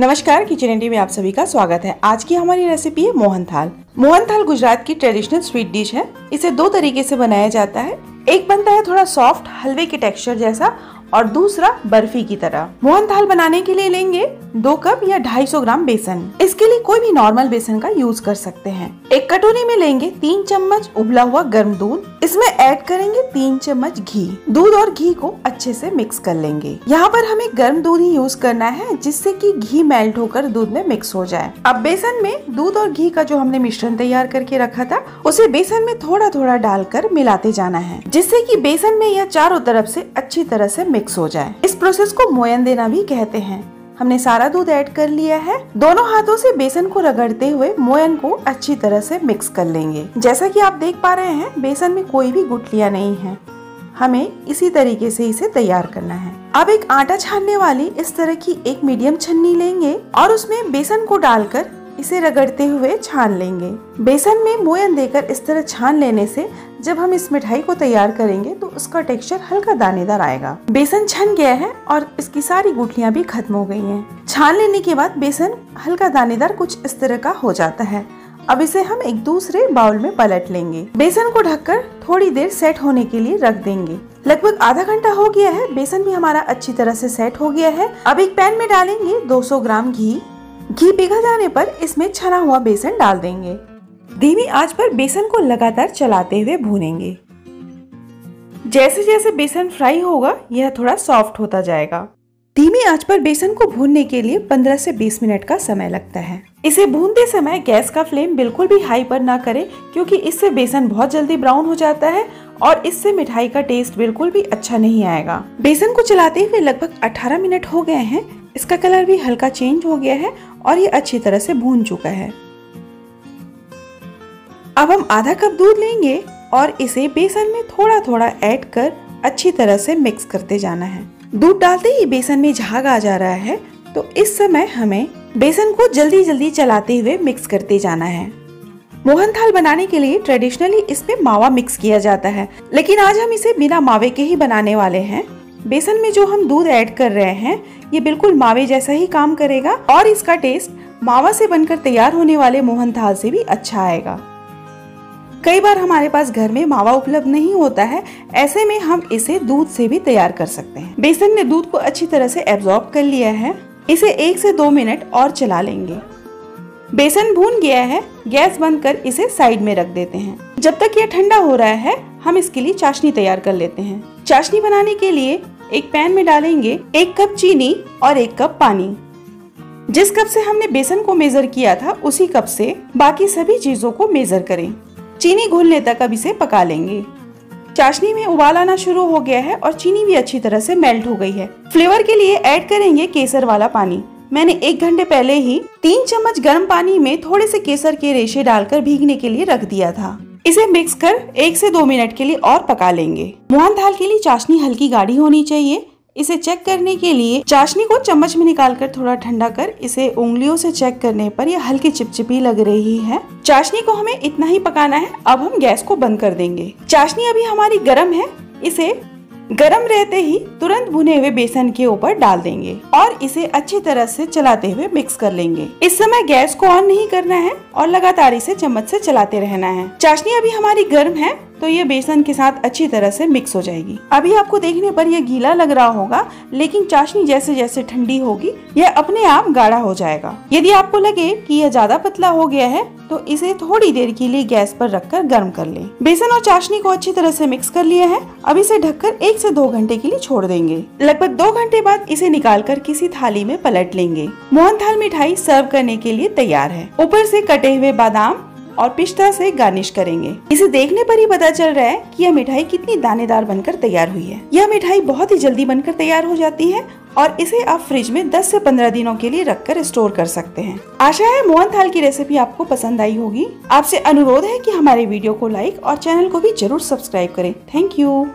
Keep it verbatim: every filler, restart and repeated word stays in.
नमस्कार, kitchen ATM में आप सभी का स्वागत है। आज की हमारी रेसिपी है मोहनथाल। मोहनथाल गुजरात की ट्रेडिशनल स्वीट डिश है। इसे दो तरीके से बनाया जाता है। एक बनता है थोड़ा सॉफ्ट हलवे के टेक्सचर जैसा और दूसरा बर्फी की तरह। मोहनथाल बनाने के लिए लेंगे दो कप या ढाई सौ ग्राम बेसन। इसके लिए कोई भी नॉर्मल बेसन का यूज कर सकते हैं। एक कटोरी में लेंगे तीन चम्मच उबला हुआ गर्म दूध। इसमें ऐड करेंगे तीन चम्मच घी। दूध और घी को अच्छे से मिक्स कर लेंगे। यहाँ पर हमें गर्म दूध ही यूज करना है, जिससे कि घी मेल्ट होकर दूध में मिक्स हो जाए। अब बेसन में दूध और घी का जो हमने मिश्रण तैयार करके रखा था, उसे बेसन में थोड़ा थोड़ा डालकर मिलाते जाना है, जिससे कि बेसन में यह चारों तरफ से अच्छी तरह से मिक्स हो जाए। इस प्रोसेस को मोयन देना भी कहते हैं। हमने सारा दूध ऐड कर लिया है। दोनों हाथों से बेसन को रगड़ते हुए मोयन को अच्छी तरह से मिक्स कर लेंगे। जैसा कि आप देख पा रहे हैं, बेसन में कोई भी गुठलियां नहीं है। हमें इसी तरीके से इसे तैयार करना है। अब एक आटा छानने वाली इस तरह की एक मीडियम छन्नी लेंगे और उसमें बेसन को डालकर इसे रगड़ते हुए छान लेंगे। बेसन में मोयन देकर इस तरह छान लेने से जब हम इस मिठाई को तैयार करेंगे तो उसका टेक्सचर हल्का दानेदार आएगा। बेसन छन गया है और इसकी सारी गुठलियां भी खत्म हो गई हैं। छान लेने के बाद बेसन हल्का दानेदार कुछ इस तरह का हो जाता है। अब इसे हम एक दूसरे बाउल में पलट लेंगे। बेसन को ढककर थोड़ी देर सेट होने के लिए रख देंगे। लगभग आधा घंटा हो गया है। बेसन भी हमारा अच्छी तरह से सेट हो गया है। अब एक पैन में डालेंगे दो सौ ग्राम घी। घी पिघल जाने पर इसमें छना हुआ बेसन डाल देंगे। धीमी आंच पर बेसन को लगातार चलाते हुए भूनेंगे। जैसे जैसे बेसन फ्राई होगा, यह थोड़ा सॉफ्ट होता जाएगा। धीमी आंच पर बेसन को भूनने के लिए पंद्रह से बीस मिनट का समय लगता है। इसे भूनते समय गैस का फ्लेम बिल्कुल भी हाई पर ना करें, क्योंकि इससे बेसन बहुत जल्दी ब्राउन हो जाता है और इससे मिठाई का टेस्ट बिल्कुल भी अच्छा नहीं आएगा। बेसन को चलाते हुए लगभग अठारह मिनट हो गए हैं। इसका कलर भी हल्का चेंज हो गया है और ये अच्छी तरह से भून चुका है। अब हम आधा कप दूध लेंगे और इसे बेसन में थोड़ा थोड़ा ऐड कर अच्छी तरह से मिक्स करते जाना है। दूध डालते ही बेसन में झाग आ जा रहा है, तो इस समय हमें बेसन को जल्दी जल्दी चलाते हुए मिक्स करते जाना है। मोहनथाल बनाने के लिए ट्रेडिशनली इसमें मावा मिक्स किया जाता है, लेकिन आज हम इसे बिना मावे के ही बनाने वाले हैं। बेसन में जो हम दूध ऐड कर रहे हैं, ये बिल्कुल मावे जैसा ही काम करेगा और इसका टेस्ट मावा से बनकर तैयार होने वाले मोहनथाल से भी अच्छा आएगा। कई बार हमारे पास घर में मावा उपलब्ध नहीं होता है, ऐसे में हम इसे दूध से भी तैयार कर सकते हैं। बेसन ने दूध को अच्छी तरह से एब्जॉर्ब कर लिया है। इसे एक से दो मिनट और चला लेंगे। बेसन भून गया है। गैस बंद कर इसे साइड में रख देते हैं। जब तक यह ठंडा हो रहा है, हम इसके लिए चाशनी तैयार कर लेते हैं। चाशनी बनाने के लिए एक पैन में डालेंगे एक कप चीनी और एक कप पानी। जिस कप से हमने बेसन को मेजर किया था, उसी कप से बाकी सभी चीजों को मेजर करें। चीनी घुलने तक अब इसे पका लेंगे। चाशनी में उबाल आना शुरू हो गया है और चीनी भी अच्छी तरह से मेल्ट हो गई है। फ्लेवर के लिए ऐड करेंगे केसर वाला पानी। मैंने एक घंटे पहले ही तीन चम्मच गर्म पानी में थोड़े से केसर के रेशे डालकर भीगने के लिए रख दिया था। इसे मिक्स कर एक से दो मिनट के लिए और पका लेंगे। मोहनथाल के लिए चाशनी हल्की गाढ़ी होनी चाहिए। इसे चेक करने के लिए चाशनी को चम्मच में निकालकर थोड़ा ठंडा कर इसे उंगलियों से चेक करने पर यह हल्की चिपचिपी लग रही है। चाशनी को हमें इतना ही पकाना है। अब हम गैस को बंद कर देंगे। चाशनी अभी हमारी गर्म है। इसे गर्म रहते ही तुरंत भुने हुए बेसन के ऊपर डाल देंगे और इसे अच्छी तरह से चलाते हुए मिक्स कर लेंगे। इस समय गैस को ऑन नहीं करना है और लगातार इसे चम्मच से चलाते रहना है। चाशनी अभी हमारी गर्म है, तो ये बेसन के साथ अच्छी तरह से मिक्स हो जाएगी। अभी आपको देखने पर यह गीला लग रहा होगा, लेकिन चाशनी जैसे जैसे ठंडी होगी यह अपने आप गाढ़ा हो जाएगा। यदि आपको लगे कि यह ज्यादा पतला हो गया है, तो इसे थोड़ी देर के लिए गैस पर रखकर गर्म कर लें। बेसन और चाशनी को अच्छी तरह से मिक्स कर लिया है। अब इसे ढककर एक से दो घंटे के लिए छोड़ देंगे। लगभग दो घंटे बाद इसे निकालकर किसी थाली में पलट लेंगे। मोहनथाल मिठाई सर्व करने के लिए तैयार है। ऊपर से कटे हुए बादाम और पिस्ता से गार्निश करेंगे। इसे देखने पर ही पता चल रहा है कि यह मिठाई कितनी दानेदार बनकर तैयार हुई है। यह मिठाई बहुत ही जल्दी बनकर तैयार हो जाती है और इसे आप फ्रिज में दस से पंद्रह दिनों के लिए रखकर स्टोर कर सकते हैं। आशा है मोहनथाल की रेसिपी आपको पसंद आई होगी। आपसे अनुरोध है कि हमारे वीडियो को लाइक और चैनल को भी जरूर सब्सक्राइब करें। Thank you.